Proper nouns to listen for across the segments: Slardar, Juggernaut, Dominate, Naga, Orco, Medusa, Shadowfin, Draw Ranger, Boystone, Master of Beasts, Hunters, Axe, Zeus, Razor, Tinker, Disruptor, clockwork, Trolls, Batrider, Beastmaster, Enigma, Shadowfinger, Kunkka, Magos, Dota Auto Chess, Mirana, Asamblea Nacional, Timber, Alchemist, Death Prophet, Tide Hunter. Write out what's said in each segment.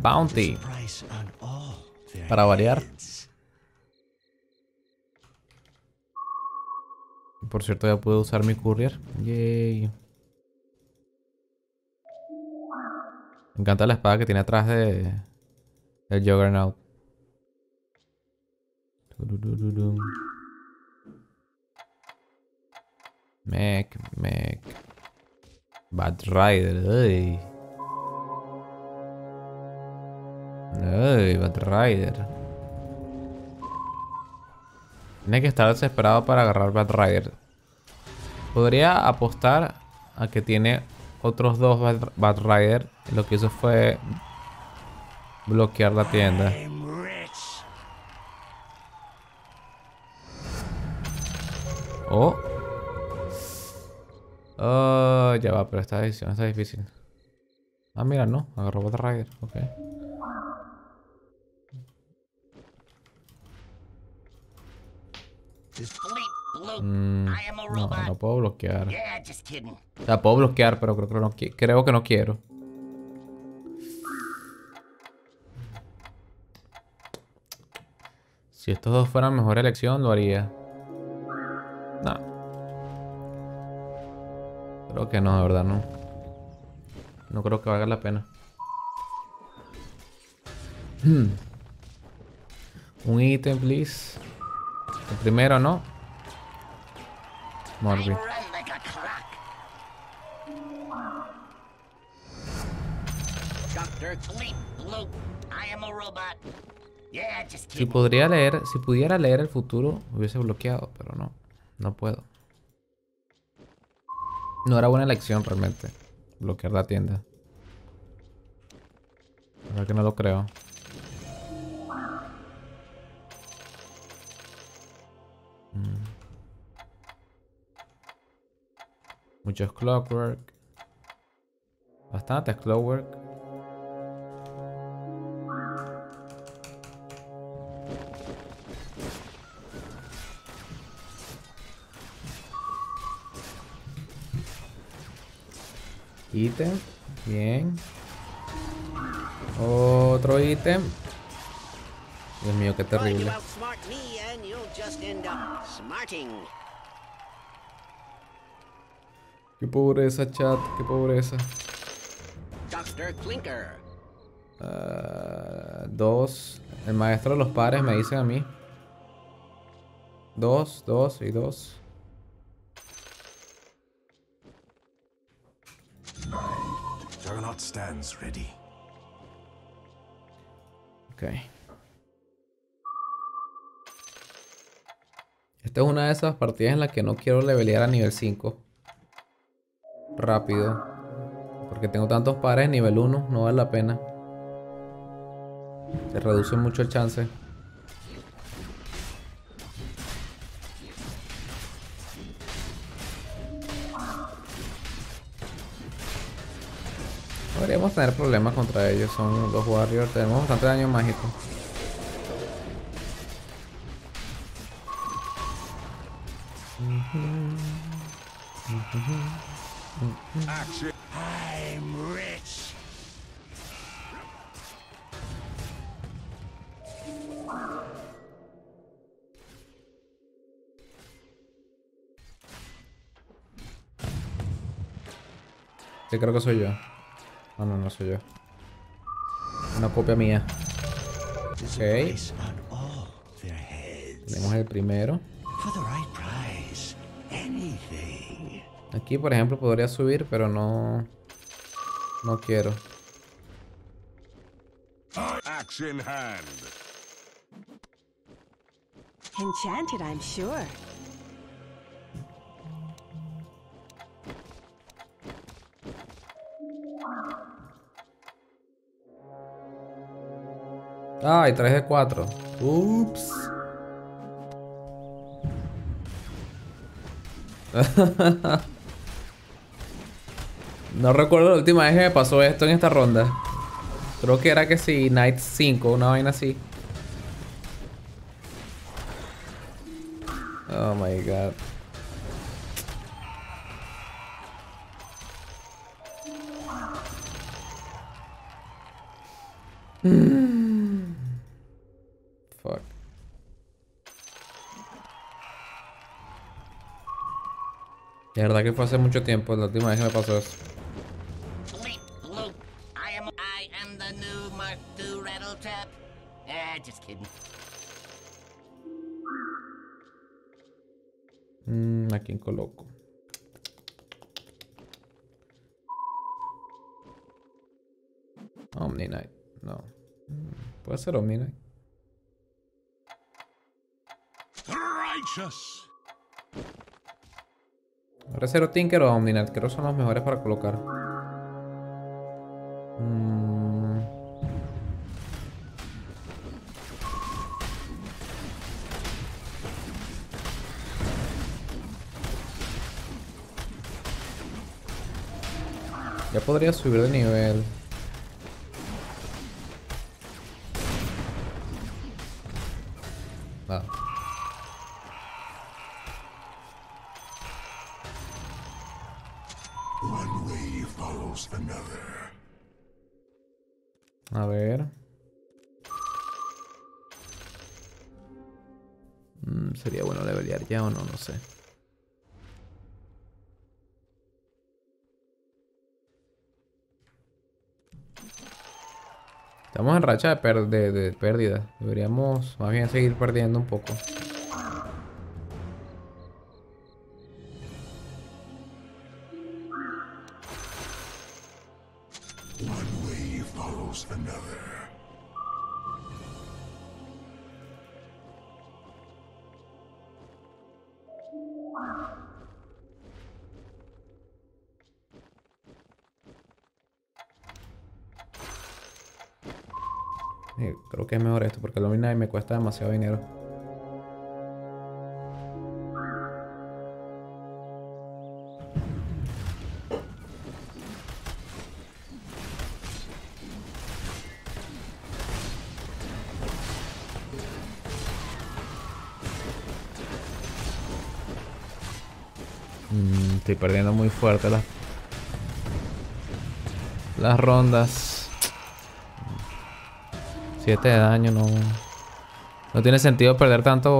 Bounty. Para variar. Por cierto, ya puedo usar mi courier. Yay. Me encanta la espada que tiene atrás de... el Juggernaut. Mech. Batrider. Ay, Batrider. Tiene que estar desesperado para agarrar Batrider. Podría apostar a que tiene otros dos Batrider. Lo que hizo fue bloquear la tienda. Oh. Oh, ya va, pero esta decisión está difícil. Ah, mira, no. Agarró Batrider. Ok. No puedo bloquear. O sea, puedo bloquear, pero creo que no quiero. Si estos dos fueran mejor elección, lo haría. No. Creo que no, de verdad, no. No creo que valga la pena. Un ítem, please. El primero, ¿no? Morbi. Si pudiera leer el futuro, hubiese bloqueado, pero no. No puedo. No era buena elección realmente. Bloquear la tienda. La verdad que no lo creo. Muchos clockwork. Bastantes clockwork. Ítem. Bien. Otro ítem. Dios mío, qué terrible. Qué pobreza, chat, qué pobreza. Dos. El maestro de los pares me dice a mí. Dos. Juggernaut stands ready. Okay. Esta es una de esas partidas en las que no quiero levelear a nivel 5. Rápido. Porque tengo tantos pares nivel 1. No vale la pena. Se reduce mucho el chance. Podríamos tener problemas contra ellos. Son dos warriors. Tenemos bastante daño mágico. I'm rich. Sí, creo que soy yo. No, no, no soy yo. Una copia mía. Ok. Tenemos el primero. Aquí, por ejemplo, podría subir, pero no... no quiero. Axe in hand. Enchanted, I'm sure. Ay, 3 de 4. Ups. No recuerdo la última vez que me pasó esto en esta ronda. Creo que era que sí, Knight 5, una vaina así. Oh my god. Fuck. La verdad que fue hace mucho tiempo, la última vez que me pasó eso. ¿A quién coloco? Omni Knight, no. Puede ser Omni Knight. Ahora cero Tinker o Omni Knight, creo que son los mejores para colocar. Ya podría subir de nivel. No. A ver. Sería bueno levelear ya o no, no sé. Estamos en racha de pérdida. Deberíamos más bien seguir perdiendo un poco. Creo que es mejor esto porque el Dominate me cuesta demasiado dinero. Estoy perdiendo muy fuerte las rondas. 7 de daño, no tiene sentido perder tanta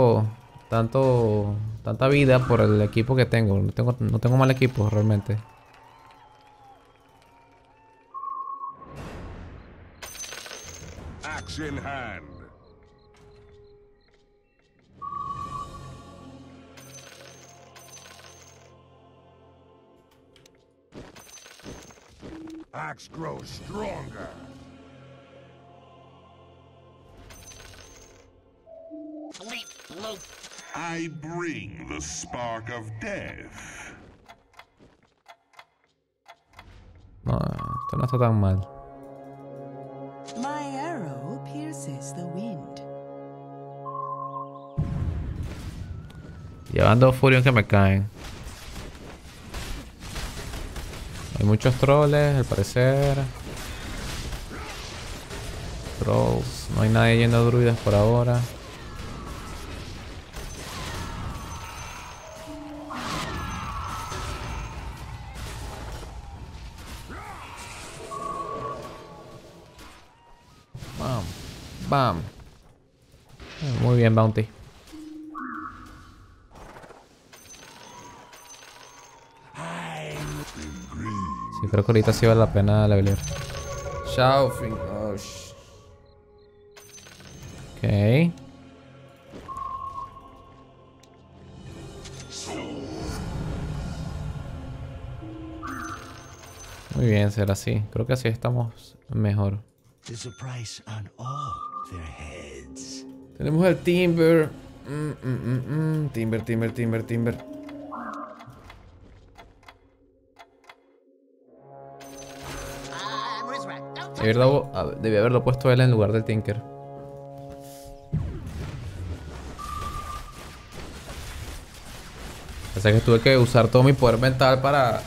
vida por el equipo que tengo. No tengo mal equipo realmente. Axe in hand. Axe grows stronger. I bring the spark of death. No, esto no está tan mal. My arrow pierces the wind. Llevan dos furios que me caen. Hay muchos troles, al parecer. Trolls. No hay nadie yendo a druidas por ahora. Bam. Muy bien, Bounty. Sí, creo que ahorita sí vale la pena levelear. Shadowfin. Oh, ok. Muy bien, será así. Creo que así estamos mejor. Tenemos al Timber. Timber. Debí haberlo puesto él en lugar del Tinker. O sea que tuve que usar todo mi poder mental para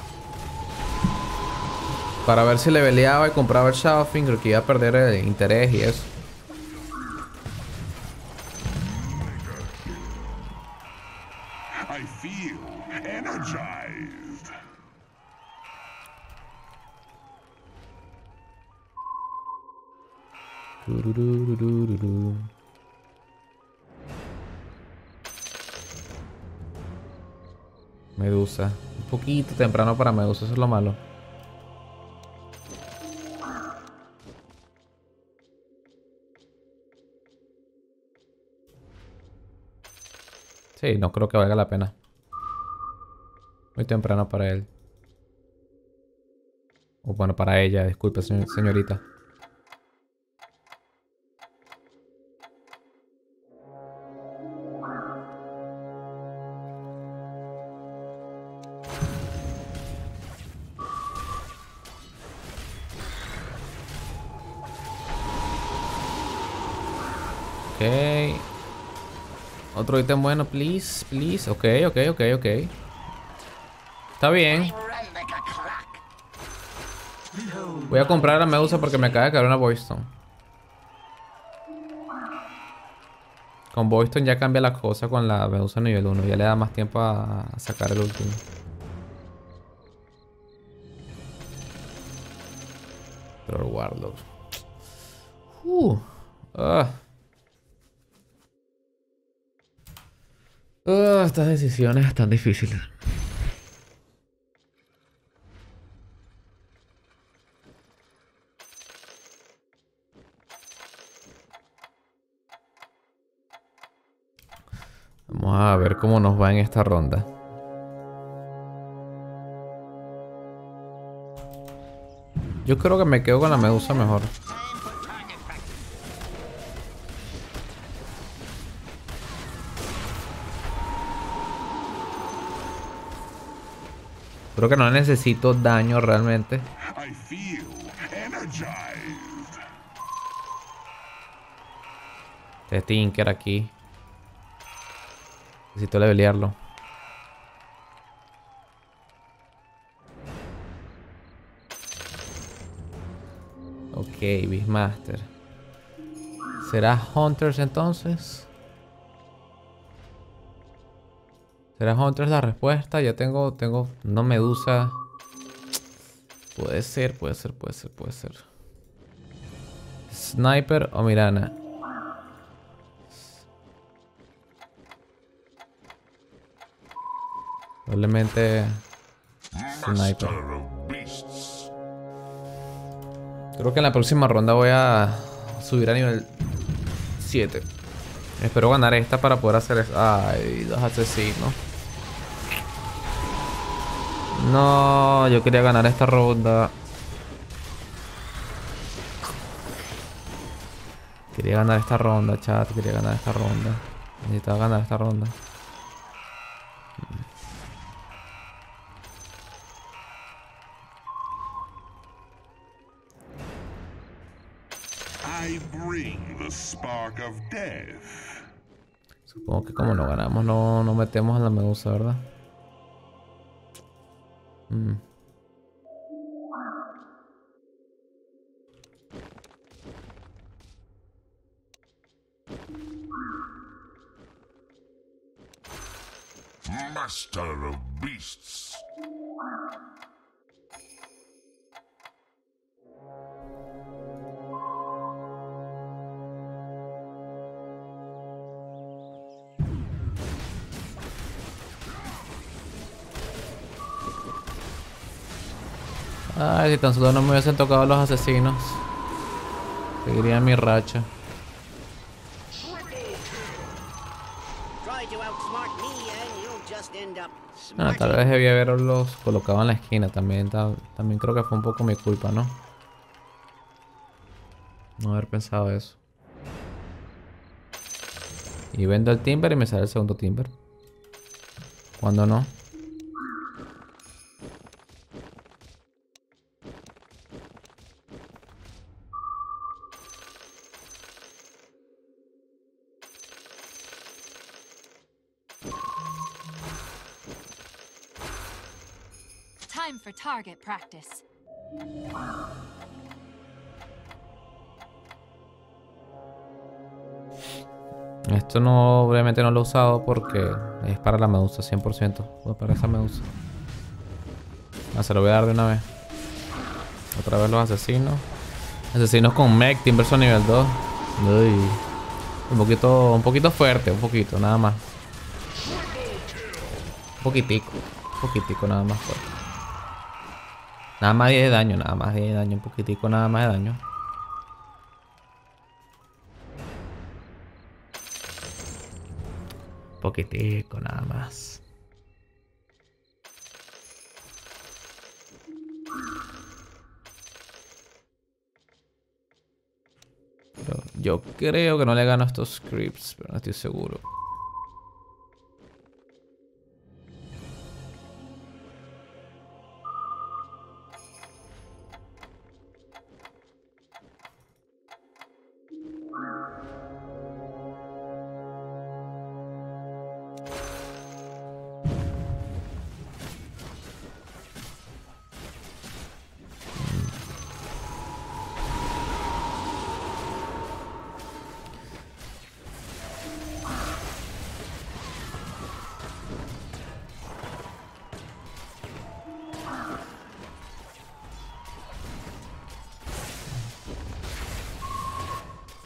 ver si le leveleaba y compraba el Shadowfinger, que iba a perder el interés y eso. Medusa. Un poquito temprano para Medusa, eso es lo malo. Sí, no creo que valga la pena. Muy temprano para él. O bueno, para ella, disculpe, señorita. Ok. Otro ítem bueno, please, please. Ok. Está bien. Voy a comprar a Medusa porque me acaba de caer una Boystone. Con Boystone ya cambia la cosa con la Medusa nivel 1. Ya le da más tiempo a sacar el último. Troll Warlock. Estas decisiones están difíciles. Vamos a ver cómo nos va en esta ronda. Yo creo que me quedo con la Medusa mejor. Creo que no necesito daño realmente. Este Tinker aquí. Necesito levelearlo. Ok, Beastmaster. ¿Será Hunters entonces? ¿Será Hunters la respuesta? Ya tengo no Medusa. Puede ser. ¿Sniper o Mirana? Probablemente Sniper. Creo que en la próxima ronda voy a subir a nivel 7. Espero ganar esta para poder hacer eso. Ay, dos asesinos. No, yo quería ganar esta ronda. Quería ganar esta ronda, chat. Quería ganar esta ronda. Necesitaba ganar esta ronda. Supongo que como no ganamos, no metemos a la Medusa, ¿verdad? Master of Beasts. Ay, si tan solo no me hubiesen tocado los asesinos, seguiría mi racha. Bueno, tal vez debía haberlos colocado en la esquina también. También creo que fue un poco mi culpa, ¿no? No haber pensado eso. Y vendo el Timber y me sale el segundo Timber. ¿Cuándo no? Target practice. Esto no, obviamente no lo he usado porque es para la Medusa 100%. O para esa Medusa. Se lo voy a dar de una vez. Otra vez los asesinos. Asesinos con mech, Timber son nivel 2. Uy. Un poquito fuerte, un poquito, nada más. Un poquitico nada más fuerte. Nada más 10 de daño, nada más 10 de daño, un poquitico nada más de daño. Un poquitico nada más. Pero yo creo que no le gano a estos creeps, pero no estoy seguro.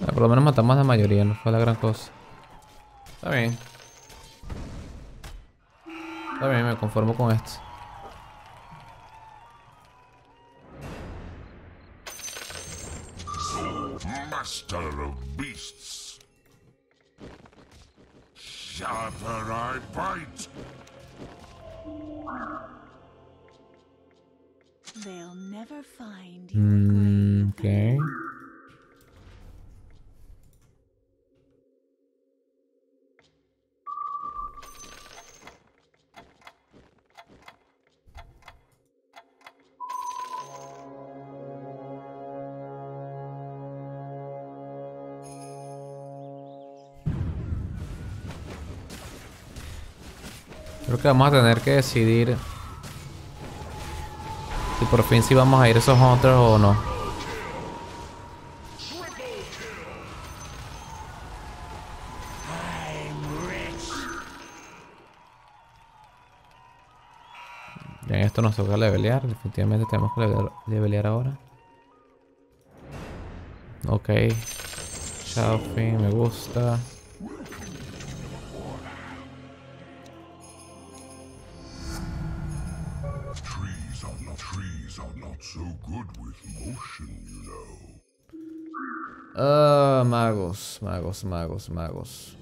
Por lo menos matamos a la mayoría, no fue la gran cosa. Está bien. Está bien, me conformo con esto. Master of Beasts. Sharper I bite. They'll never find you. Okay. Creo que vamos a tener que decidir si por fin sí vamos a ir a esos Hunters o no. Ya en esto nos toca levelear, definitivamente tenemos que levelear ahora. Ok. Shadowfin, me gusta. Magos.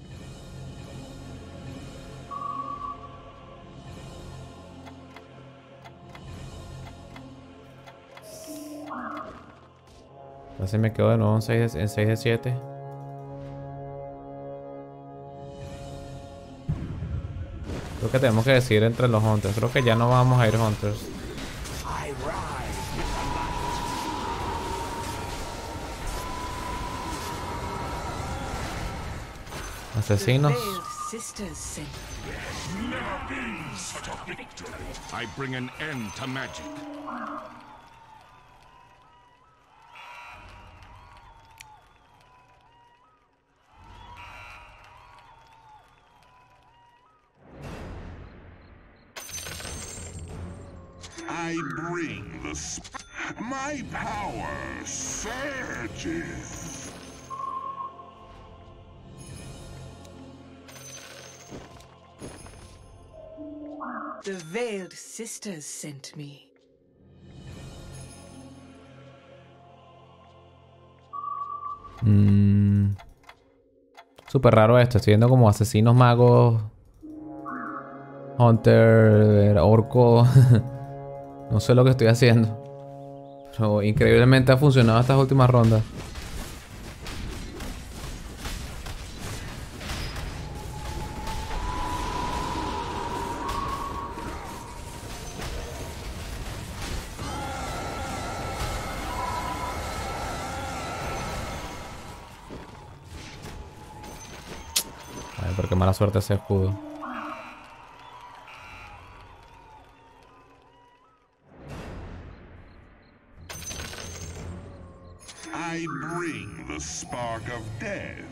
Así me quedo de nuevo en 6 de 7. Creo que tenemos que decidir entre los Hunters. Creo que ya no vamos a ir Hunters. Asesinos. I bring the my power surges. The veiled sisters sent me. Súper raro esto. Estoy viendo como asesinos, magos, Hunter, orco. No sé lo que estoy haciendo. Pero increíblemente ha funcionado estas últimas rondas. Porque mala suerte ese escudo. I bring the spark of death.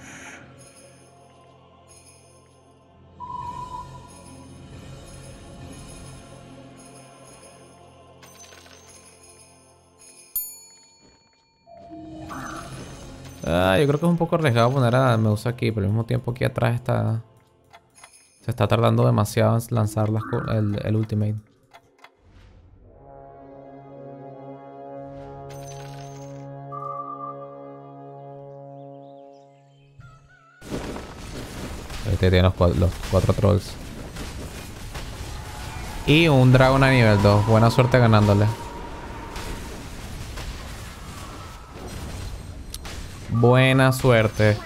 Yo creo que es un poco arriesgado poner a Medusa aquí, pero al mismo tiempo aquí atrás está... Se está tardando demasiado en lanzar el ultimate. Este tiene los cuatro trolls. Y un dragón a nivel 2. Buena suerte ganándole. Buena suerte.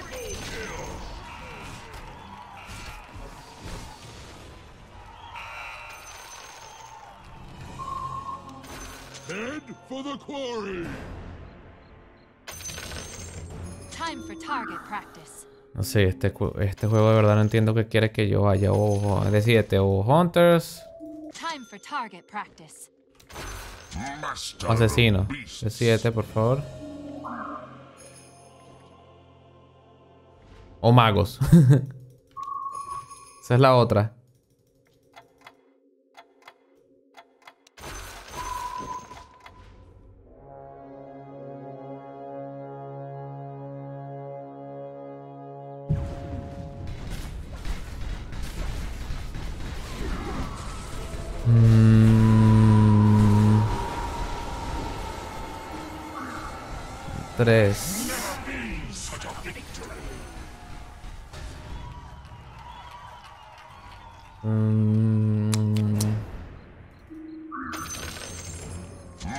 Sí, este juego de verdad no entiendo qué quiere que yo vaya. O de 7 o Hunters. Asesino. De 7, por favor. O magos. Esa es la otra.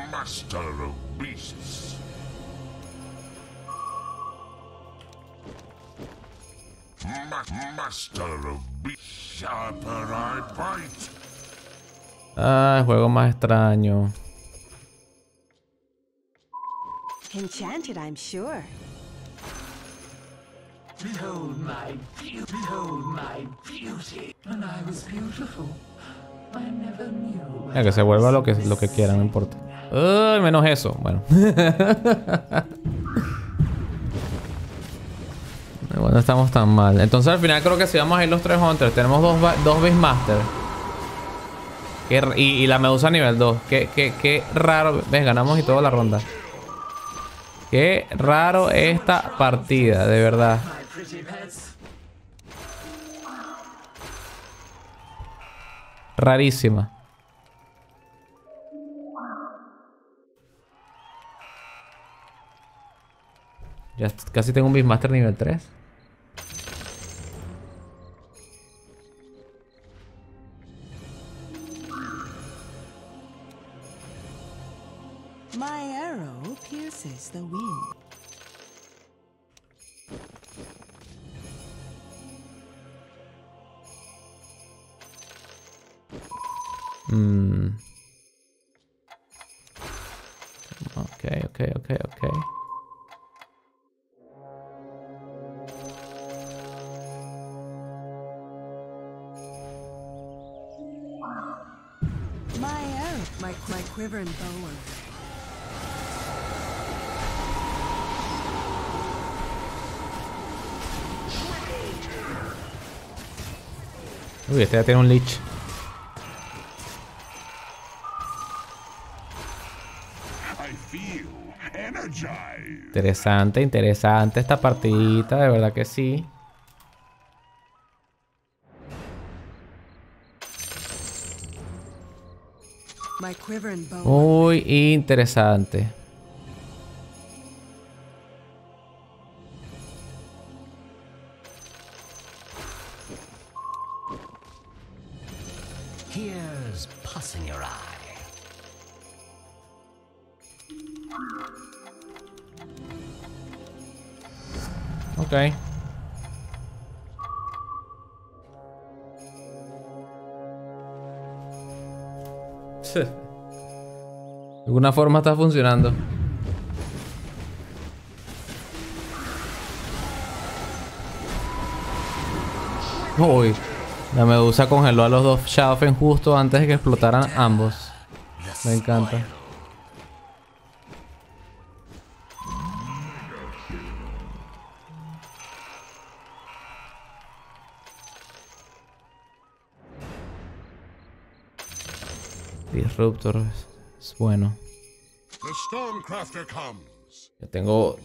Master of Beasts. Master of Beasts. Ah, el juego más extraño. Enchanted, I'm sure. Behold my beauty. When I was beautiful, I never knew. Que se vuelva lo que quiera, no importa. Uy, menos eso. Bueno. Bueno, no estamos tan mal. Entonces al final creo que si vamos a ir los tres Hunters, tenemos dos Beastmaster. Y la Medusa nivel 2. Qué raro. Ves, ganamos y toda la ronda. Qué raro esta partida, de verdad. Rarísima. Ya casi tengo un Beastmaster nivel 3. Ok. My quiver and bow. Uy, este ya tiene un Lich. Interesante esta partidita, de verdad que sí. Muy interesante. Okay. De alguna forma está funcionando. Uy, la Medusa congeló a los dos Shadowfin justo antes de que explotaran ambos. Me encanta. Disruptor es bueno. Ya tengo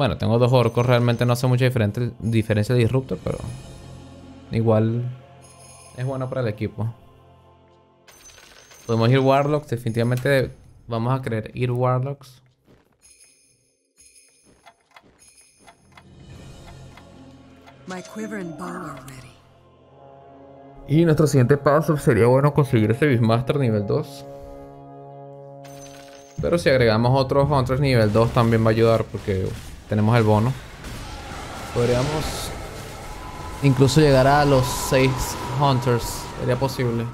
Bueno, tengo dos orcos, realmente no hace mucha diferencia de Disruptor, pero igual es bueno para el equipo. Podemos ir Warlocks, definitivamente vamos a querer ir Warlocks. Y nuestro siguiente paso sería bueno conseguir ese Beastmaster nivel 2. Pero si agregamos otros Hunters nivel 2 también va a ayudar porque tenemos el bono. Podríamos incluso llegar a los 6 Hunters, sería posible.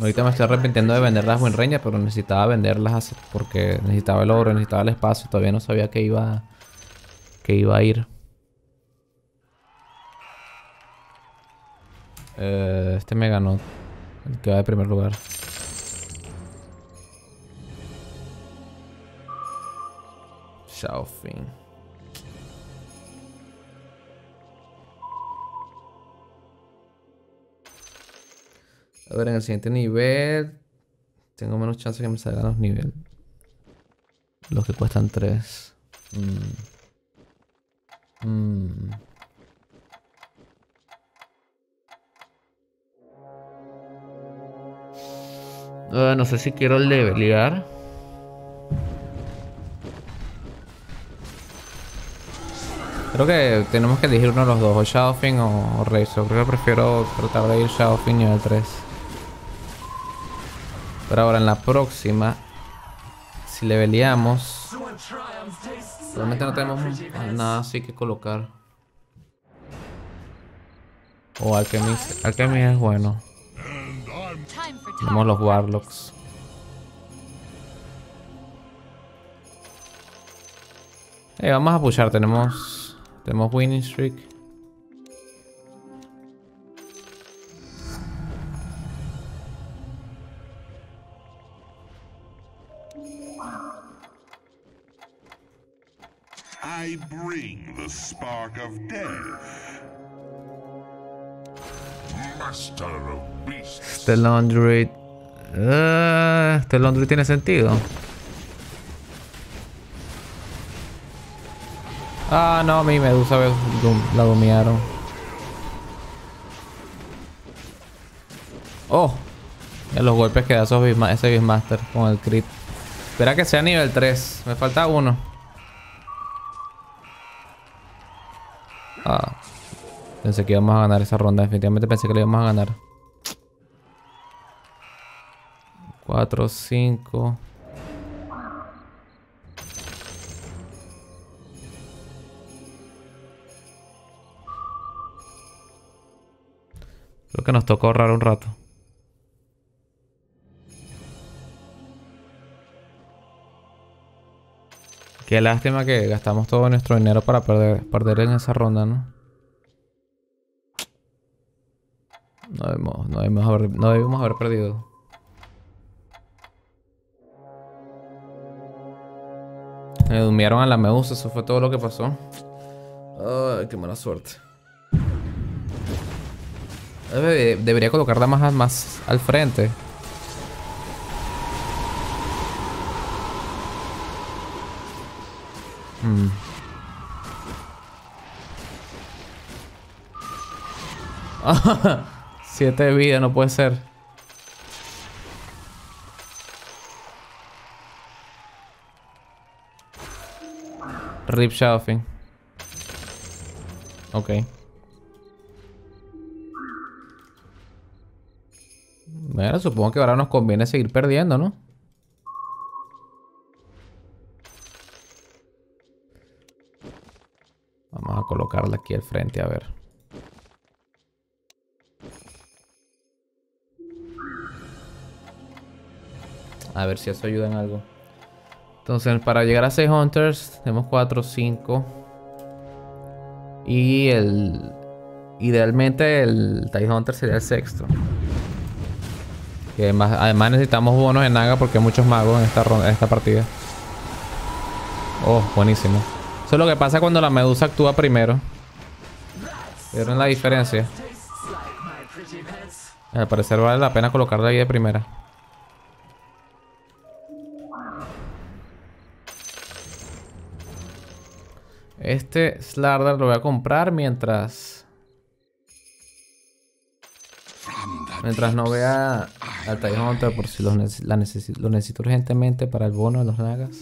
Ahorita me estoy arrepintiendo de vender las Draw Ranger, pero necesitaba venderlas porque necesitaba el oro, necesitaba el espacio. Todavía no sabía que iba a ir. Este me ganó, el que va de primer lugar. Shadowfin. A ver, en el siguiente nivel tengo menos chance que me salgan los niveles, los que cuestan 3. No sé si quiero levelear. Creo que tenemos que elegir uno de los dos, o Shadowfin o Razor. Creo que prefiero tratar de ir Shadowfin nivel 3. Pero ahora en la próxima, si leveleamos, realmente no tenemos nada así que colocar. O Alchemist. Alchemist es bueno. Tenemos los Warlocks. Vamos a pushar, tenemos winning streak. I bring the spark of death. Master of Beasts. Este Laundry. Este Laundry tiene sentido. Ah, no, mi Medusa la dominaron. Oh, y los golpes que da ese Beastmaster con el crit. Espera que sea nivel 3. Me falta uno. Ah. Pensé que íbamos a ganar esa ronda, definitivamente pensé que le íbamos a ganar. 4, 5. Creo que nos tocó ahorrar un rato. Qué lástima que gastamos todo nuestro dinero para perder en esa ronda, ¿no? No debimos haber perdido. Me durmieron a la Medusa, eso fue todo lo que pasó. Ay, qué mala suerte. Debería colocarla más al frente. Siete de vida, no puede ser. Rip Shadowfin. Ok. Bueno, supongo que ahora nos conviene seguir perdiendo, ¿no? Vamos a colocarla aquí al frente, a ver. A ver si eso ayuda en algo. Entonces, para llegar a 6 Hunters, tenemos 4, 5. Y el... Idealmente el Tide Hunter sería el sexto. Y además necesitamos bonos en Naga porque hay muchos magos en esta partida. Oh, buenísimo. Eso es lo que pasa cuando la Medusa actúa primero. ¿Vieron la diferencia? Al parecer vale la pena colocarla ahí de primera. Este Slardar lo voy a comprar mientras no vea al Tide Hunter, por si lo necesito urgentemente para el bono de los Nagas.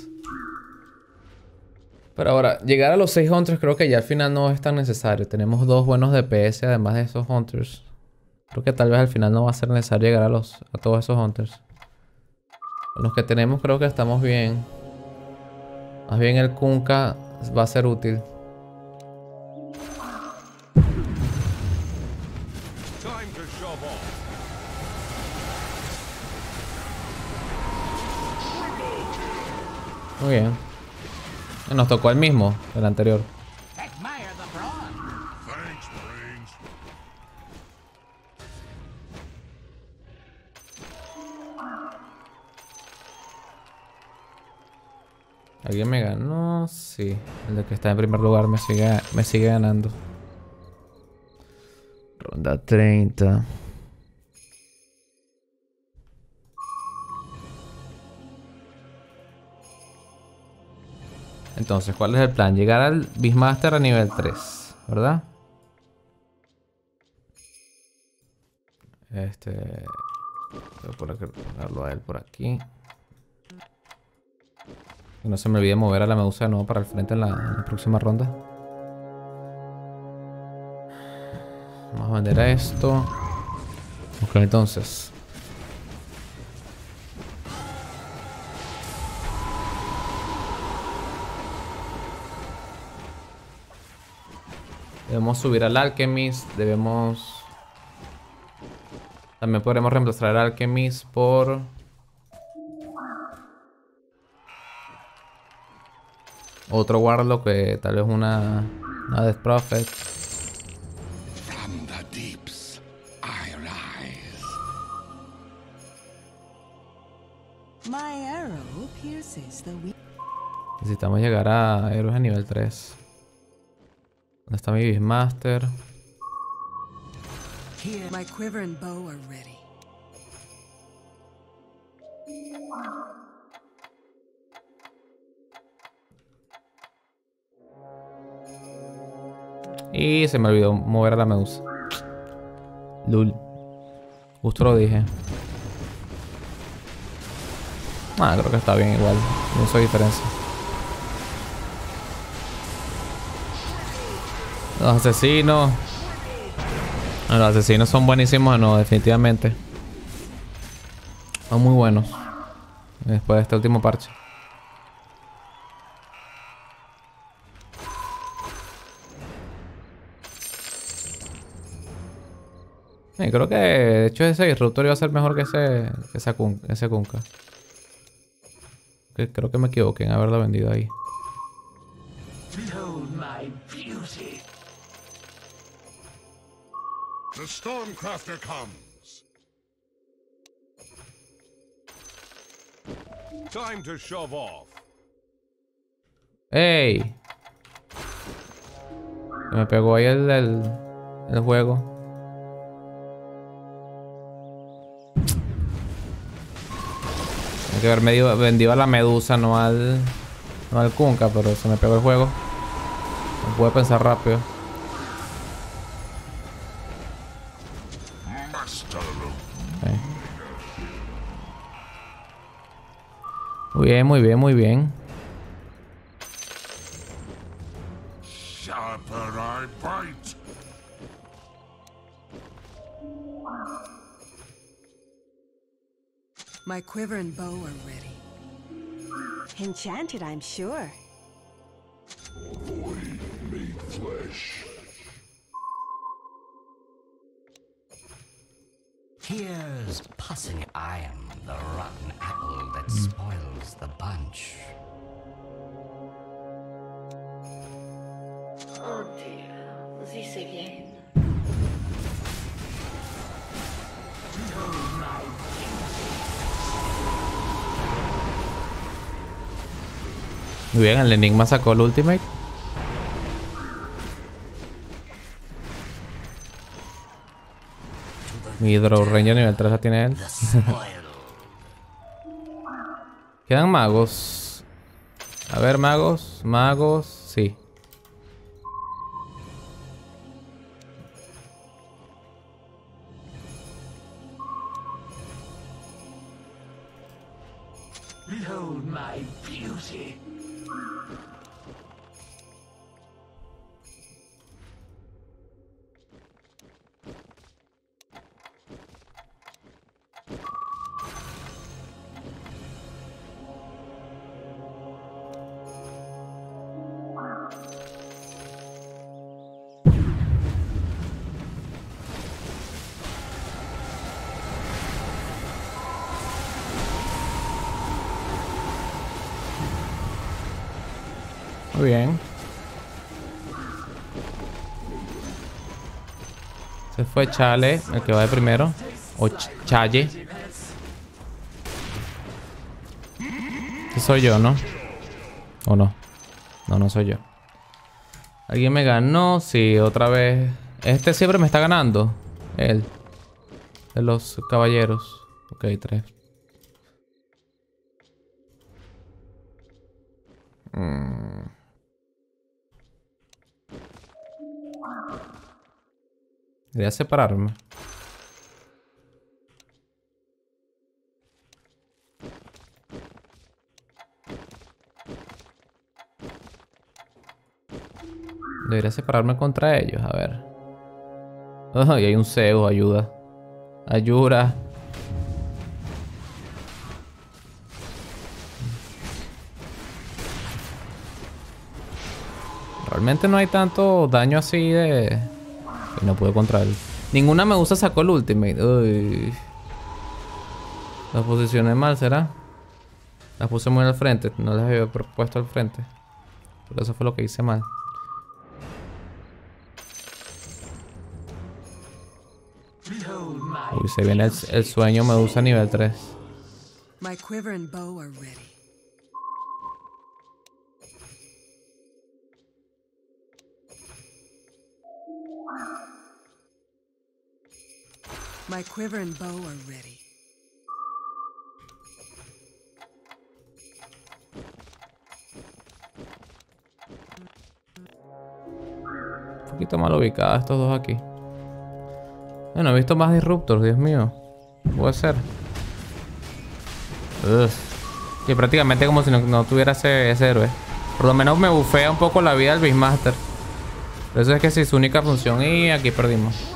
Pero ahora, llegar a los 6 Hunters creo que ya al final no es tan necesario. Tenemos 2 buenos DPS además de esos Hunters. Creo que tal vez al final no va a ser necesario llegar a todos esos Hunters. Los que tenemos creo que estamos bien. Más bien el Kunkka va a ser útil. Muy bien. Nos tocó el mismo, el anterior. ¿Alguien me ganó? Sí. El de que está en primer lugar me sigue ganando. Ronda 30. Entonces, ¿cuál es el plan? Llegar al Beastmaster a nivel 3, ¿verdad? Voy a ponerlo a él por aquí. Que no se me olvide mover a la Medusa de nuevo para el frente en la próxima ronda. Vamos a vender a esto. Ok, entonces. Debemos subir al Alchemist, debemos... También podremos reemplazar al Alchemist por... Otro Warlock, que tal vez una Death Prophet. Necesitamos llegar a héroes a nivel 3. ¿Dónde está mi Beastmaster? Y se me olvidó mover a la Medusa. Lul. Justo lo dije. Ah, creo que está bien igual. No hizo diferencia. Los asesinos son buenísimos, no, definitivamente. Son muy buenos. Después de este último parche. Sí, creo que de hecho ese Disruptor iba a ser mejor que ese Kunkka. Creo que me equivoqué en haberlo vendido ahí. The Stormcrafter comes. Time to shove off. Hey, me pegó ahí el juego. Hay que haber vendido a la Medusa, no al Kunkka, pero se me pegó el juego. No pude pensar rápido. Muy bien, muy bien, muy bien. My quiver and bow are ready. Enchanted, I'm sure. Void made flesh. Here's pussing iron, the rotten apple that spoils the bunch. Oh dear, this again. Muy bien, el Enigma sacó el ultimate. Mi Draw Ranger nivel 3 la tiene él. Quedan magos. A ver, magos. Magos. Sí. Muy bien. Se fue Chale, el que va de primero. O Challe. Este soy yo, ¿no? ¿O no? No, no soy yo. ¿Alguien me ganó? Sí, otra vez. Este siempre me está ganando. Él. De los caballeros. Ok, 3. Debería separarme. Debería separarme contra ellos, a ver. Oh, y hay un Zeus, ayuda. Ayuda. Realmente no hay tanto daño así de... Y no pude contra él. Ninguna Medusa sacó el ultimate. Uy. Las posicioné mal, ¿será? Las puse muy al frente. No las había puesto al frente. Pero eso fue lo que hice mal. Uy, se viene el sueño Medusa nivel 3. My quiver and bow are ready. My quiver and bow are ready. Un poquito mal ubicados estos dos aquí. Bueno, he visto más disruptors, Dios mío. Puede ser. Uf. Y prácticamente como si no tuviera ese héroe. Por lo menos me bufea un poco la vida del Beastmaster. Por eso es que es su única función y aquí perdimos.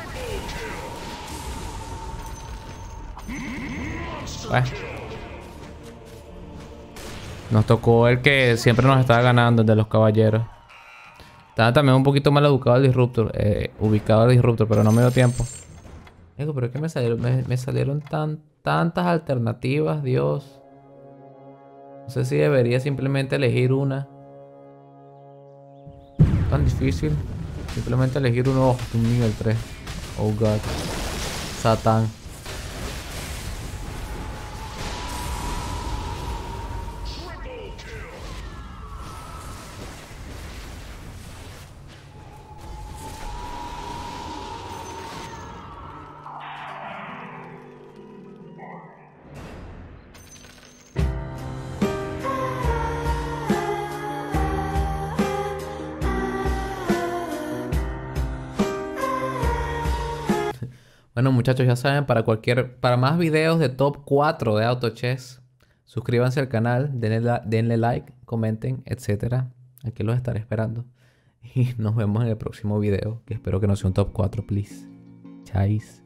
Bueno. Nos tocó el que siempre nos estaba ganando, el de los caballeros. Estaba también un poquito mal educado el disruptor, ubicado el disruptor, pero no me dio tiempo. Digo, pero es que me salieron tantas alternativas, Dios. No sé si debería simplemente elegir una. Tan difícil. Simplemente elegir uno. Oh, un nivel 3. Oh god. Satán. Bueno, muchachos, ya saben, para más videos de top 4 de autochess, suscríbanse al canal, denle like, comenten, etc. Aquí los estaré esperando. Y nos vemos en el próximo video, que espero que no sea un top 4, please. Chais.